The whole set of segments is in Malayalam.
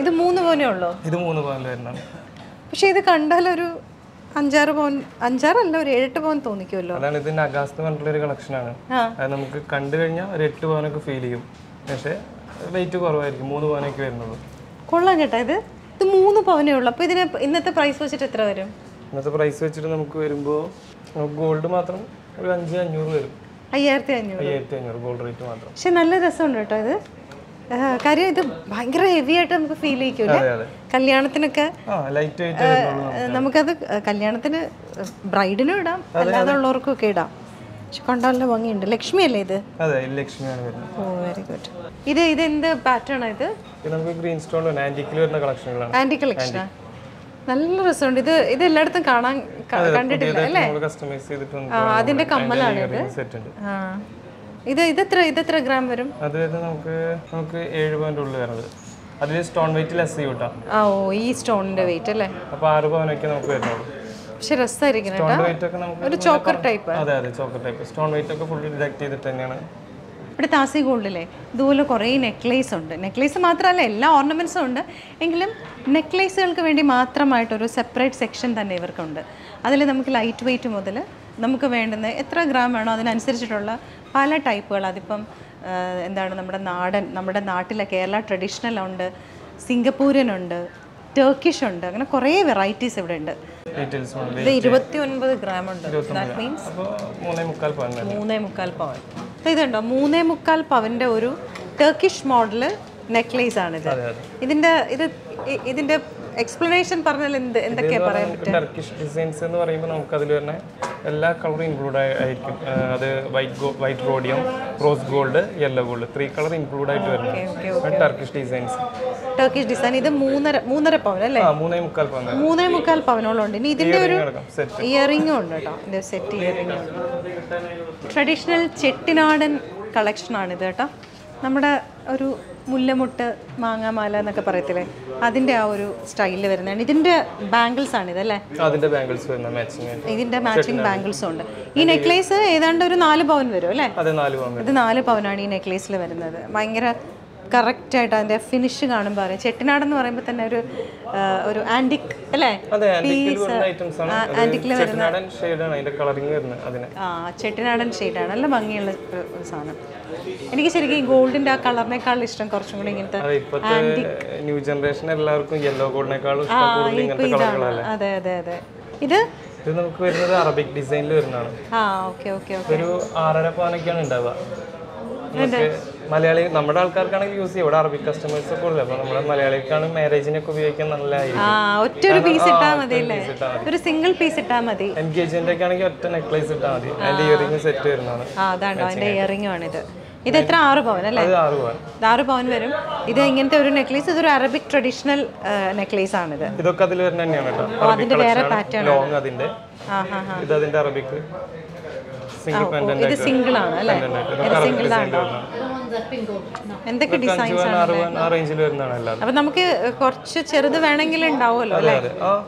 ഇത് 3 പവനേ ഉള്ളോ? ഇത് 3 പവൻ വരുന്നത്. പക്ഷേ ഇത് കണ്ടാൽ ഒരു 5-6 പവൻ, 5-6 അല്ല ഒരു 7-8 പവൻ തോന്നിക്കുമല്ലോ. അതാണ് ഇതിന്റെ അഗാസ്ത് പറഞ്ഞിട്ടുള്ള ഒരു കളക്ഷനാണ്. അത് നമുക്ക് കണ്ടു കഴിഞ്ഞാൽ ഒരു 8 പവനൊക്കെ ഫീൽ ചെയ്യും. പക്ഷേ വെയിറ്റ് കുറവായിരിക്കും, 3 പവനൊക്കെ വരുന്നത്. കൊള്ളാം കേട്ടോ, ഇത് ഇത് 3 പവനേ ഉള്ളൂ. അപ്പോൾ ഇതിന് ഇന്നത്തെ പ്രൈസ് വെച്ചിട്ട് എത്ര വരും? ഇന്നത്തെ പ്രൈസ് വെച്ചിട്ട് നമുക്ക് വരുമ്പോൾ ഗോൾഡ് മാത്രം ഒരു 5500 വരും. 5500 ഗോൾഡ് റേറ്റ് മാത്രം. പക്ഷേ നല്ല രസമുണ്ട് കേട്ടോ ഇത്. കാര്യം ഇത് ഭയങ്കര ഹെവി ആയിട്ട് നമുക്ക് ഫീൽ ചെയ്യിക്കൂലേ? കല്യാണത്തിനൊക്കെ നമുക്കത് കല്യാണത്തിന് ബ്രൈഡിനും ഇടാം, അല്ലാതെ ഉള്ളവർക്കും ഒക്കെ ഇടാം. പക്ഷെ കൊണ്ടാണല്ലോ ഭംഗിയുണ്ട്. ലക്ഷ്മി അല്ലേ ഇത്? Oh very good. ഇത് ഇത് എന്ത് പാറ്റേൺ ആണ് ഇത്? ആന്റി കളക്ഷനാ, നല്ല രസമുണ്ട് ഇത്. ഇത് എല്ലായിടത്തും കാണാൻ കണ്ടിട്ടില്ല അല്ലേ? അതിന്റെ കമ്മലാണ് ഇത്. ഇത് ഇതെത്ര ഗ്രാം വരും? നമുക്ക് 7 പവന്റെ ഉള്ളിൽ വരുന്നത്. അതിൽ സ്റ്റോൺ വെയിറ്റ് ലെസ് ചെയ്യൂട്ടാ. ആ ഓ ഈ സ്റ്റോണിന്റെ വെയിറ്റ് അല്ലേ? അപ്പോൾ 6 പവനൊക്കെ നമുക്ക് വരുന്നുള്ളൂ. പക്ഷേ രസമായിരിക്കും കേട്ടോ. സ്റ്റോൺ വെയിറ്റ് ഒക്കെ നമുക്ക് ഒരു ചോക്കർ ടൈപ്പ്. അതെ അതെ ചോക്കർ ടൈപ്പ്. സ്റ്റോൺ വെയിറ്റ് ഒക്കെ ഫുള്ളി ഡിഡക്റ്റ് ചെയ്തിട്ട് തന്നെയാണ്. ഇവിടെ താസി ഗോൾഡിലെ ഇതുപോലെ കുറേ നെക്ലേസ് ഉണ്ട്. നെക്ലേസ് മാത്രമല്ല എല്ലാ ഓർണമെൻറ്റ്സും ഉണ്ട്. എങ്കിലും നെക്ലേസുകൾക്ക് വേണ്ടി മാത്രമായിട്ടൊരു സെപ്പറേറ്റ് സെക്ഷൻ തന്നെ ഇവർക്കുണ്ട്. അതിൽ നമുക്ക് ലൈറ്റ് വെയിറ്റ് മുതൽ നമുക്ക് വേണ്ടുന്ന എത്ര ഗ്രാം വേണോ അതിനനുസരിച്ചിട്ടുള്ള പല ടൈപ്പുകൾ. അതിപ്പം എന്താണ് നമ്മുടെ നാടൻ, നമ്മുടെ നാട്ടിലെ കേരള ട്രഡീഷണൽ ഉണ്ട്, സിംഗപ്പൂരിയൻ ഉണ്ട്, ടർക്കിഷ് ഉണ്ട്, അങ്ങനെ കുറേ വെറൈറ്റീസ് ഇവിടെ ഉണ്ട്. ഇത് 29 ഗ്രാം ഉണ്ട്. That means 3.25 pavan. അപ്പോൾ ഇതുണ്ടോ 3.25 പവൻ്റെ ഒരു ടർക്കിഷ് മോഡൽ നെക്ലേസ് ആണിത്. ഇതിൻ്റെ എക്സ്പ്ലനേഷൻ പറഞ്ഞാൽ എന്തൊക്കെയാ പറയാൻ പറ്റും? ടർക്കിഷ് ഡിസൈൻസ് എന്ന് പറയുമ്പോൾ നമുക്ക് അതിൽ തന്നെ എല്ലാ കളറും ഇൻക്ലൂഡ് ആയിരിക്കും. അത് white rhodium, rose gold, yellow gold, 3 colour include ആയിട്ട് വരുന്നത് ടർക്കിഷ് ഡിസൈൻസ്. ടർക്കിഷ് ഡിസൈൻ ഇത് 3.5 പവൻ അല്ലേ? 3.25 പവനോളം ഉണ്ട്. ഇനി ഇതിന്റെ ഒരു ഇയറിംഗും ഉണ്ട് കേട്ടോ. ഇതിന്റെ സെറ്റ് ഇയറിംഗ് ട്രഡീഷണൽ ചെട്ടിനാടൻ കളക്ഷനാണ് ഇത് കേട്ടോ. നമ്മുടെ ഒരു മുല്ലമുട്ട്, മാങ്ങാമാല എന്നൊക്കെ പറയത്തില്ലേ, അതിന്റെ ആ ഒരു സ്റ്റൈലിൽ വരുന്നതാണ്. ഇതിന്റെ ബാംഗിൾസ് ആണ് ഇതല്ലേ? ഇതിന്റെ മാച്ചിങ് ബാംഗിൾസും ഉണ്ട്. ഈ നെക്ലേസ് ഏതാണ്ട് ഒരു 4 പവൻ വരും അല്ലേ? ഇത് 4 പവനാണ് ഈ നെക്ലേസിൽ വരുന്നത്. ഭയങ്കര കറക്റ്റായിട്ട് അതിന്റെ ഫിനിഷ് കാണുമ്പോൾ അറിയാം. ചെട്ടിനാടെന്ന് പറയുമ്പോൾ തന്നെ ഒരു ആന്റിക് അല്ലേ പീസ്, ആന്റിക്കിൽ വരുന്ന ആ ചെട്ടിനാടൻ ഷെയ്ഡാണ്. നല്ല ഭംഗിയുള്ള സാധനം. എനിക്ക് ശരിക്കും ഗോൾഡിന്റെ ആ കളറിനേക്കാൾ ഇഷ്ടം കുറച്ചും കൂടി ഇങ്ങനത്തെ ന്യൂ ജനറേഷൻ എല്ലാവർക്കും യെല്ലോ ഗോൾഡിനേക്കാളും ഇഷ്ടം കൂടുതൽ ഇങ്ങനത്തെ കളറുകളല്ലേ? അതെ അതെ അതെ. ഇത് നമുക്ക് വരുന്നത് അറബിക് ഡിസൈനിൽ വരുന്നതാണ്. ആ ഓക്കേ ഓക്കേ ഓക്കേ. ഒരു 6.5 പവനൊക്കെയാണ് ഉണ്ടാവുക. മലയാളി നമ്മുടെ ആൾക്കാർക്കാണെങ്കിൽ യൂസ് ചെയ്യും. ഇവിടെ അറബിക് കസ്റ്റമേഴ്സ് ഒക്കെ ഉള്ളത്. അപ്പോൾ നമ്മുടെ മലയാളിക്കാണ് മാരേജിനൊക്കെ ഉപയോഗിക്കാൻ നല്ലതായിരിക്കും. ഒറ്റൊരു പീസ് ഇട്ടാൽ മതി, ഒരു സിംഗിൾ പീസ് ഇട്ടാൽ മതി. എൻഗേജ്മെന്റ് ഒക്കെ ആണെങ്കിൽ ഒറ്റ നെക്ലേസ് ഇട്ടാൽ മതി. അതിന്റെ ഇയറിംഗ് സെറ്റ് വരുന്നതാണ്. അതാണോ അതിന്റെ ഇയറിംഗ് ആണിത്? ഇത് എത്ര? 6 പവൻ അല്ലേ? 6 പവൻ വരും. ഇത് ഇങ്ങനത്തെ ഒരു നെക്ലേസ്. ഇതൊരു അറബിക് ട്രഡീഷണൽ നെക്ലേസ് ആണിത്. ഇതൊക്കെ അതിൽ വരുന്ന തന്നെയാണ് കേട്ടോ. അതിന്റെ വേറെ പാറ്റേൺ ലോങ് അതിന്റെ. ഇത് അതിന്റെ അറബിക് സിംഗിൾ പെൻഡന്റ്. ഇത് സിംഗിൾ ആണ് അല്ലേ? സിംഗിൾ ആണ്. എന്തൊക്കെ ഡിസൈൻസ് ആണ്? അപ്പോൾ നമുക്ക് കുറച്ച് ചെറുത് വേണമെങ്കിൽ ഉണ്ടാവുമല്ലോ അല്ലേ?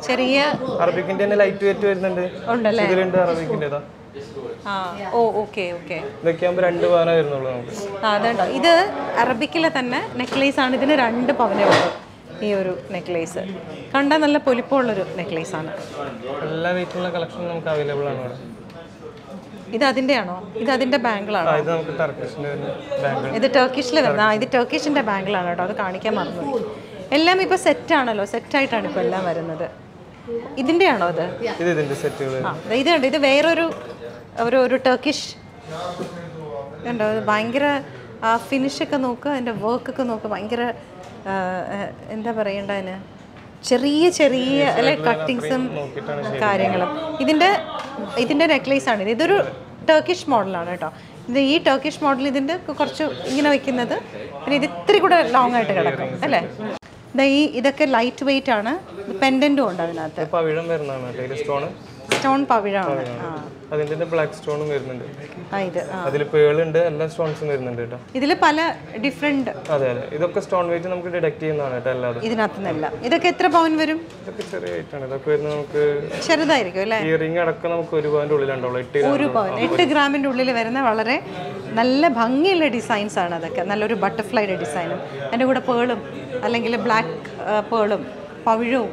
ചെറിയ അറബിക്കിന്റെ തന്നെ ലൈറ്റ് വെയിറ്റ് വരുന്നുണ്ട്. ഉണ്ടല്ലേ? ഇതിലുണ്ട് അറബിക്കിന്റേതാ. ഇത് അറബിക്കിലെ തന്നെ നെക്ലേസ് ആണ്. ഇതിന് 2 പവനേ ഉള്ളൂ ഈ ഒരു നെക്ലേസ്. കണ്ടാൽ നല്ല പൊലിപ്പുള്ളൊരു നെക്ലേസ് ആണ്. എല്ലാ വെയിറ്റുള്ള കളക്ഷൻ നമുക്ക് അവൈലബിൾ ആണ് ഇവിടെ. ഇത് അതിന്റെ ആണോ? ഇത് അതിന്റെ ബാംഗിളാണോ? ഇത് ടർക്കിഷിലെ വരുന്ന. ഇത് ടർക്കിഷിന്റെ ബാംഗിളാണ് കേട്ടോ. അത് കാണിക്കാൻ മറന്നു. എല്ലാം ഇപ്പൊ സെറ്റ് ആണല്ലോ, സെറ്റ് ആയിട്ടാണ് ഇപ്പൊ എല്ലാം വരുന്നത്. ഇതിന്റെ ആണോ അത്? ഇതുണ്ട്. ഇത് വേറൊരു ഒരു ടർക്കിഷ് ഉണ്ടോ? ഭയങ്കര ആ ഫിനിഷൊക്കെ നോക്കുക, അതിൻ്റെ വർക്കൊക്കെ നോക്കുക. ഭയങ്കര എന്താ പറയണ്ട അതിന്, ചെറിയ ചെറിയ അല്ലെ കട്ടിങ്സും കാര്യങ്ങളും. ഇതിൻ്റെ നെക്ലേസാണ് ഇത്. ഇതൊരു ടർക്കിഷ് മോഡലാണ് കേട്ടോ. ഈ ടർക്കിഷ് മോഡൽ ഇതിൻ്റെ കുറച്ച് ഇങ്ങനെ വയ്ക്കുന്നത്. പിന്നെ ഇത് ഇത്തിരി കൂടെ ലോങ് ആയിട്ട് കിടക്കും അല്ലേ? ഇതൊക്കെ ലൈറ്റ് വെയിറ്റ് ആണ്. പെൻഡൻറ്റും ഉണ്ട് അതിനകത്ത്. stone pavilion. That's the black stone. That's stones. It's different. That's stone weight. We detect it. It's not.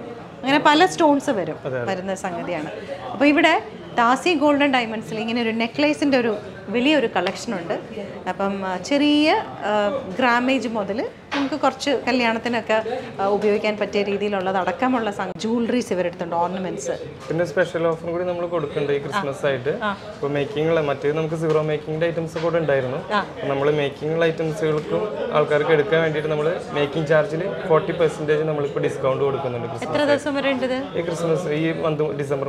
It's not. Tasi Golden Diamonds necklace in a collection. Grammage model. Jewelry ornaments. Special offer Christmas side. We making items. Making items. Making charge 40% discount. Christmas December.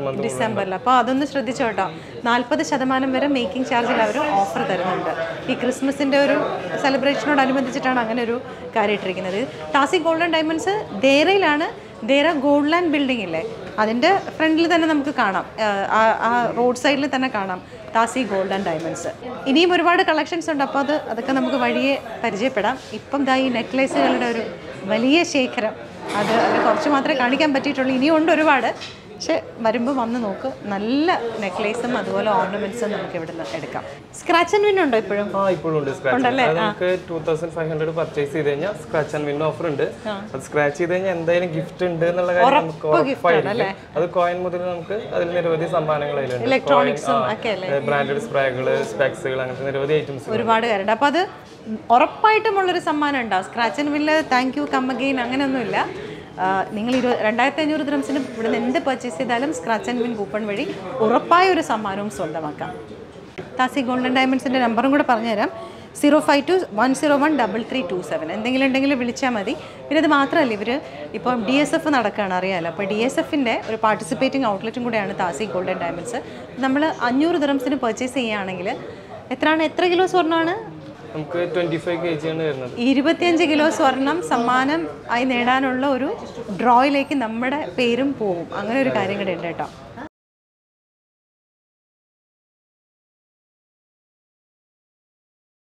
Making charge offer Christmas celebration Tasi Golden Diamonds there Goldland building that's friendly roadside Tasi Golden Diamonds. There are many collections necklaces. Necklace and ornaments. Scratch and Win? I have 2,500 purchase. Scratch and Win offer. Scratch and a gift. Electronics. Branded spraggles, specs, items. Scratch and Win, thank you, come again. You can purchase the Scratch and Win coupon. Tasi Golden Diamonds number 052-101-3327. DSF participating outlet Tasi Golden Diamonds. We purchase the 25 kg. 25 kg swarnam sammanam ay nedanulla oru draw ilekku nammada perum povum. Angane oru karyangade undata.